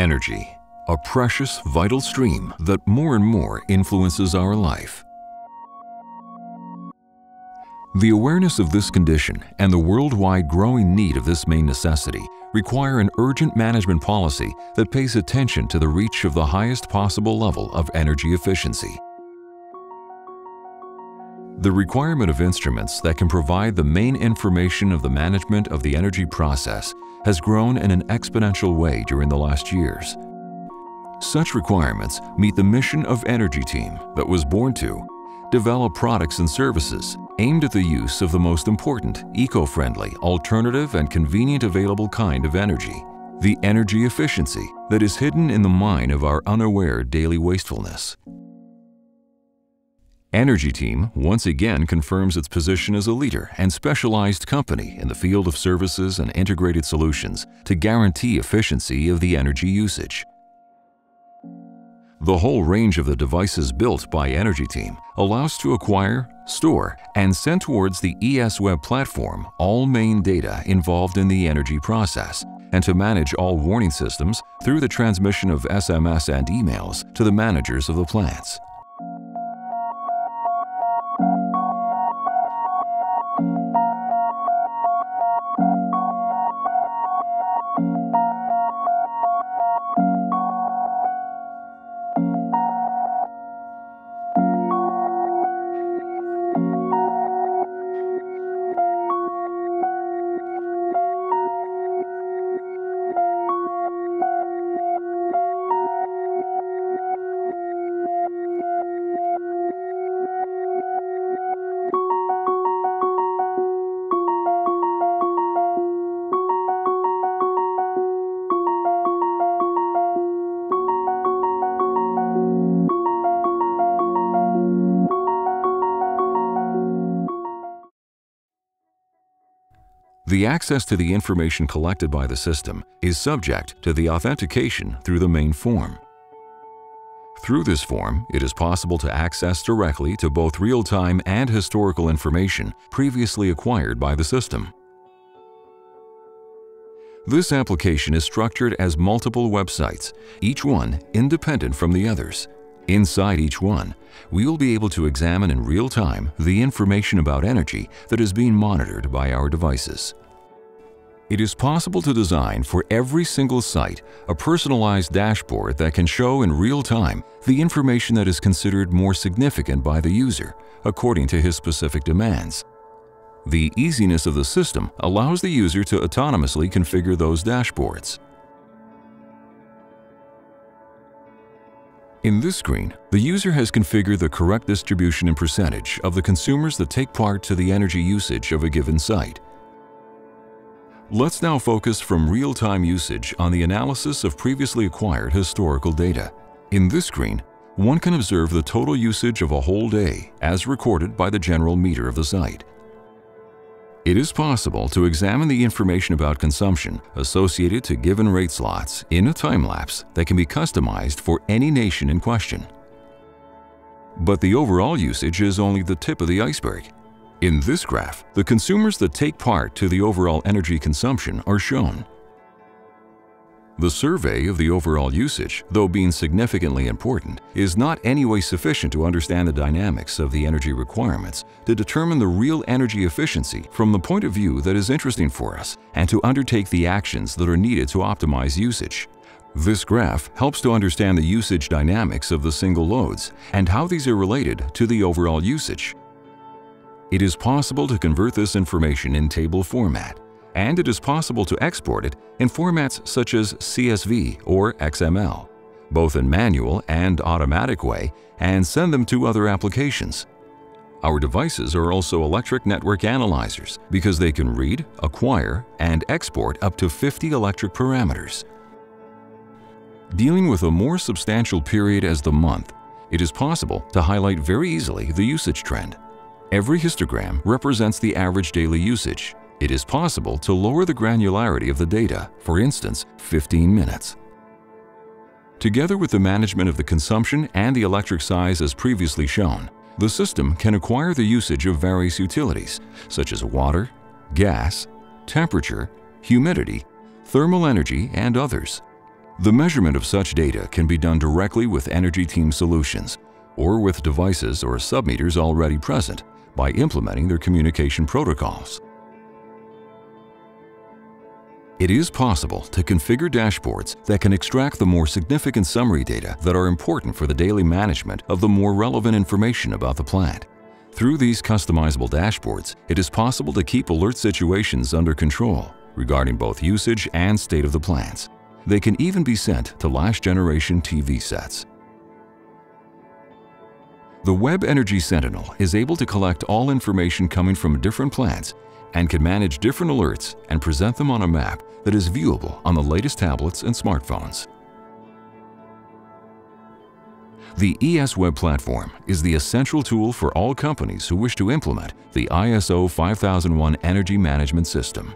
Energy, a precious, vital stream that more and more influences our life. The awareness of this condition and the worldwide growing need of this main necessity require an urgent management policy that pays attention to the reach of the highest possible level of energy efficiency. The requirement of instruments that can provide the main information of the management of the energy process has grown in an exponential way during the last years. Such requirements meet the mission of Energy Team that was born to develop products and services aimed at the use of the most important, eco-friendly, alternative and convenient available kind of energy, the energy efficiency that is hidden in the mine of our unaware daily wastefulness. Energy Team once again confirms its position as a leader and specialized company in the field of services and integrated solutions to guarantee efficiency of the energy usage. The whole range of the devices built by Energy Team allows to acquire, store, and send towards the ES Web platform all main data involved in the energy process, and to manage all warning systems through the transmission of SMS and emails to the managers of the plants. The access to the information collected by the system is subject to the authentication through the main form. Through this form, it is possible to access directly to both real-time and historical information previously acquired by the system. This application is structured as multiple websites, each one independent from the others. Inside each one, we will be able to examine in real time the information about energy that is being monitored by our devices. It is possible to design for every single site a personalized dashboard that can show in real time the information that is considered more significant by the user, according to his specific demands. The easiness of the system allows the user to autonomously configure those dashboards. In this screen, the user has configured the correct distribution and percentage of the consumers that take part to the energy usage of a given site. Let's now focus from real-time usage on the analysis of previously acquired historical data. In this screen, one can observe the total usage of a whole day as recorded by the general meter of the site. It is possible to examine the information about consumption associated to given rate slots in a time-lapse that can be customized for any nation in question. But the overall usage is only the tip of the iceberg. In this graph, the consumers that take part to the overall energy consumption are shown. The survey of the overall usage, though being significantly important, is not any way sufficient to understand the dynamics of the energy requirements to determine the real energy efficiency from the point of view that is interesting for us and to undertake the actions that are needed to optimize usage. This graph helps to understand the usage dynamics of the single loads and how these are related to the overall usage. It is possible to convert this information in table format, and it is possible to export it in formats such as CSV or XML, both in manual and automatic way, and send them to other applications. Our devices are also electric network analyzers because they can read, acquire, and export up to 50 electric parameters. Dealing with a more substantial period as the month, it is possible to highlight very easily the usage trend. Every histogram represents the average daily usage. It is possible to lower the granularity of the data, for instance, 15 minutes. Together with the management of the consumption and the electric size as previously shown, the system can acquire the usage of various utilities, such as water, gas, temperature, humidity, thermal energy, and others. The measurement of such data can be done directly with Energy Team solutions or with devices or submeters already present by implementing their communication protocols. It is possible to configure dashboards that can extract the more significant summary data that are important for the daily management of the more relevant information about the plant. Through these customizable dashboards, it is possible to keep alert situations under control regarding both usage and state of the plants. They can even be sent to last-generation TV sets. The Web Energy Sentinel is able to collect all information coming from different plants and can manage different alerts and present them on a map that is viewable on the latest tablets and smartphones. The ES Web platform is the essential tool for all companies who wish to implement the ISO 50001 energy management system.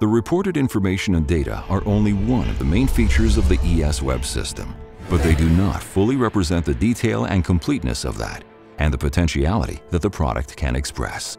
The reported information and data are only one of the main features of the ES Web system, but they do not fully represent the detail and completeness of that, and the potentiality that the product can express.